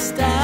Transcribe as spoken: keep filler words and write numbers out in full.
style.